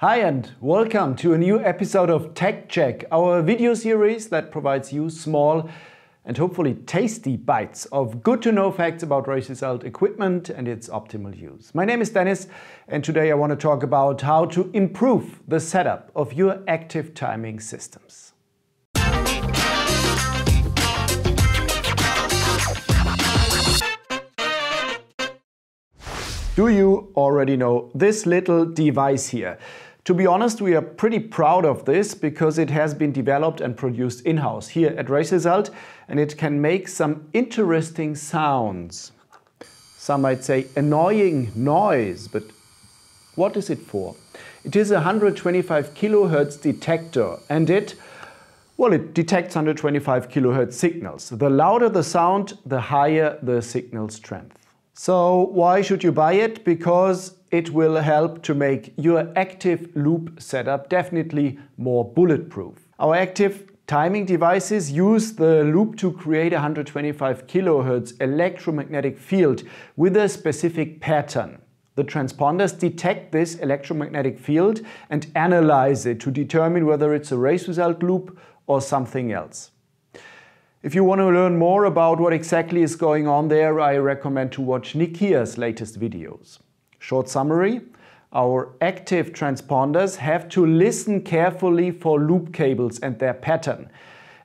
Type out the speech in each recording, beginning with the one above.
Hi and welcome to a new episode of Tech Check, our video series that provides you small and hopefully tasty bites of good to know facts about RaceResult equipment and its optimal use. My name is Dennis and today I want to talk about how to improve the setup of your active timing systems. Do you already know this little device here? To be honest, we are pretty proud of this because it has been developed and produced in-house here at RaceResult, and it can make some interesting sounds. Some might say annoying noise, but what is it for? It is a 125 kHz detector, and it detects 125 kHz signals. The louder the sound, the higher the signal strength. So why should you buy it? Because it will help to make your active loop setup definitely more bulletproof. Our active timing devices use the loop to create 125 kHz electromagnetic field with a specific pattern. The transponders detect this electromagnetic field and analyze it to determine whether it's a RaceResult loop or something else. If you want to learn more about what exactly is going on there, I recommend to watch Nikia's latest videos. Short summary, our active transponders have to listen carefully for loop cables and their pattern.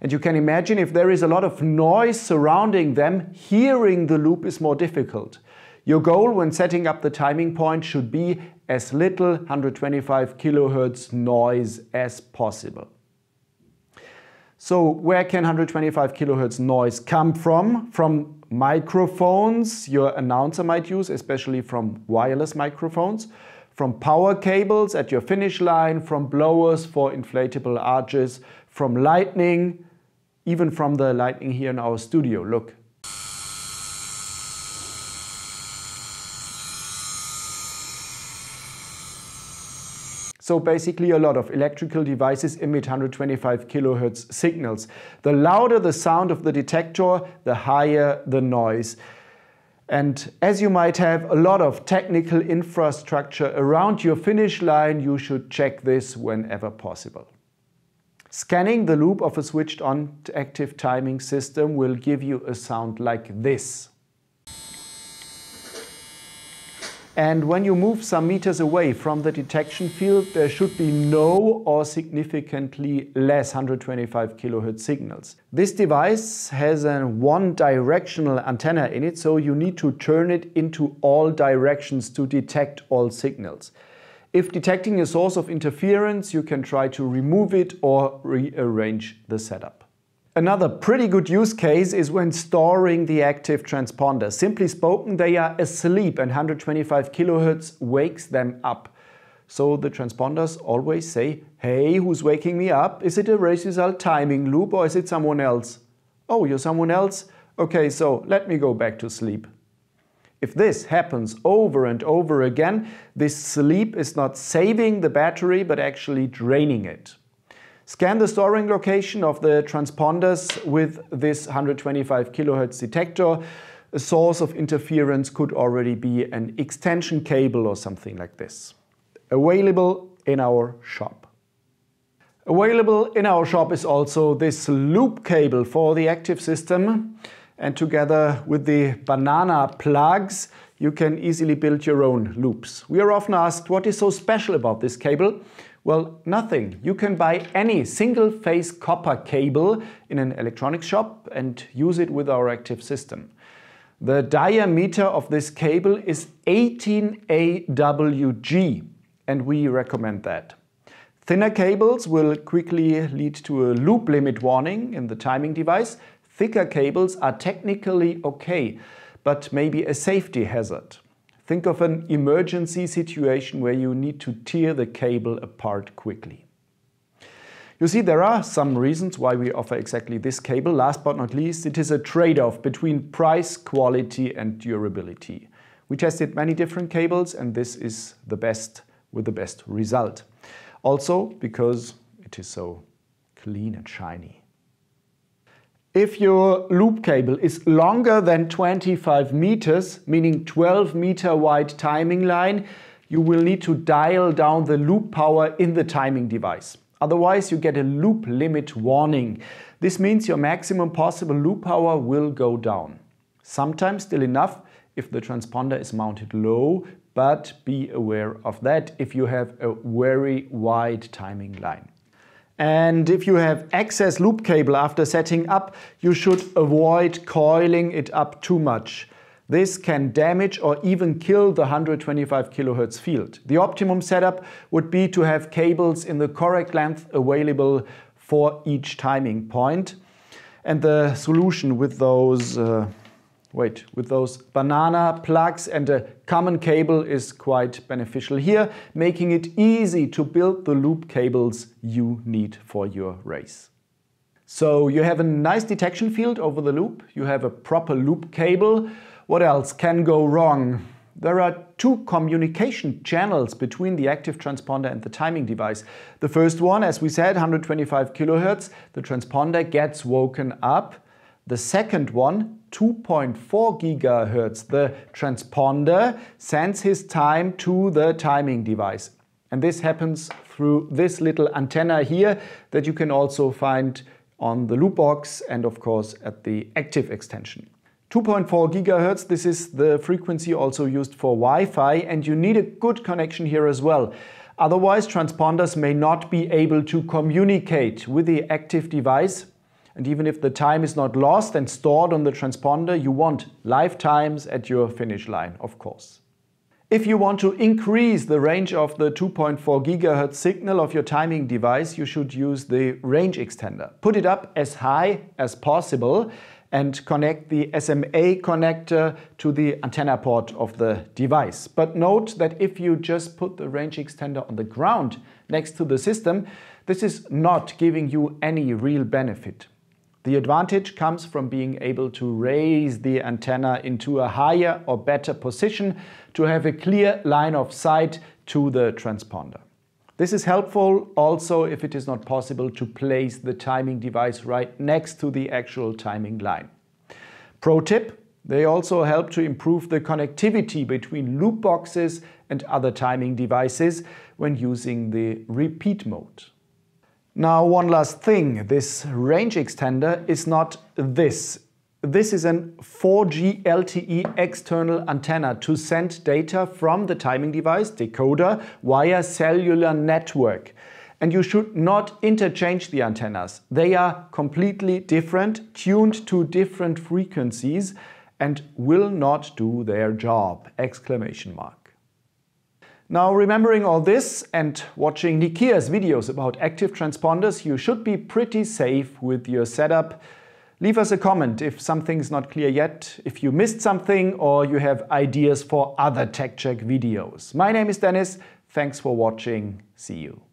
And you can imagine if there is a lot of noise surrounding them, hearing the loop is more difficult. Your goal when setting up the timing point should be as little 125 kHz noise as possible. So where can 125 kHz noise come from? From microphones your announcer might use, especially from wireless microphones, from power cables at your finish line, from blowers for inflatable arches, from lightning, even from the lightning here in our studio. Look. So basically a lot of electrical devices emit 125 kHz signals. The louder the sound of the detector, the higher the noise. And as you might have a lot of technical infrastructure around your finish line, you should check this whenever possible. Scanning the loop of a switched on active timing system will give you a sound like this. And when you move some meters away from the detection field, there should be no or significantly less 125 kHz signals. This device has a one-directional antenna in it, so you need to turn it into all directions to detect all signals. If detecting a source of interference, you can try to remove it or rearrange the setup. Another pretty good use case is when storing the active transponder. Simply spoken, they are asleep and 125 kHz wakes them up. So the transponders always say, hey, who's waking me up? Is it a RaceResult timing loop or is it someone else? Oh, you're someone else? Okay, so let me go back to sleep. If this happens over and over again, this sleep is not saving the battery but actually draining it. Scan the storing location of the transponders with this 125 kHz detector. A source of interference could already be an extension cable or something like this. Available in our shop. Available in our shop is also this loop cable for the active system. And together with the banana plugs, you can easily build your own loops. We are often asked, what is so special about this cable? Well, nothing. You can buy any single-phase copper cable in an electronics shop and use it with our active system. The diameter of this cable is 18 AWG, and we recommend that. Thinner cables will quickly lead to a loop limit warning in the timing device. Thicker cables are technically okay, but maybe a safety hazard. Think of an emergency situation where you need to tear the cable apart quickly. You see, there are some reasons why we offer exactly this cable. Last but not least, it is a trade-off between price, quality and durability. We tested many different cables and this is the best with the best result. Also because it is so clean and shiny. If your loop cable is longer than 25 meters, meaning 12-meter wide timing line, you will need to dial down the loop power in the timing device. Otherwise, you get a loop limit warning. This means your maximum possible loop power will go down. Sometimes still enough if the transponder is mounted low, but be aware of that if you have a very wide timing line. And if you have excess loop cable after setting up, you should avoid coiling it up too much. This can damage or even kill the 125 kHz field. The optimum setup would be to have cables in the correct length available for each timing point. And the solution with those banana plugs and a common cable is quite beneficial here, making it easy to build the loop cables you need for your race. So you have a nice detection field over the loop, you have a proper loop cable. What else can go wrong? There are two communication channels between the active transponder and the timing device. The first one, as we said, 125 kHz, the transponder gets woken up. The second one, 2.4 GHz, the transponder sends his time to the timing device. And this happens through this little antenna here that you can also find on the loop box and of course at the active extension. 2.4 GHz, this is the frequency also used for Wi-Fi, and you need a good connection here as well. Otherwise, transponders may not be able to communicate with the active device. And even if the time is not lost and stored on the transponder, you want live times at your finish line, of course. If you want to increase the range of the 2.4 GHz signal of your timing device, you should use the range extender. Put it up as high as possible and connect the SMA connector to the antenna port of the device. But note that if you just put the range extender on the ground next to the system, this is not giving you any real benefit. The advantage comes from being able to raise the antenna into a higher or better position to have a clear line of sight to the transponder. This is helpful also if it is not possible to place the timing device right next to the actual timing line. Pro tip, they also help to improve the connectivity between loop boxes and other timing devices when using the repeat mode. Now, one last thing, this range extender is not this. This is an 4G LTE external antenna to send data from the timing device, decoder, via cellular network. And you should not interchange the antennas. They are completely different, tuned to different frequencies, and will not do their job! Now, remembering all this and watching Nikia's videos about active transponders, you should be pretty safe with your setup. Leave us a comment if something's not clear yet, if you missed something, or you have ideas for other tech check videos. My name is Dennis. Thanks for watching. See you.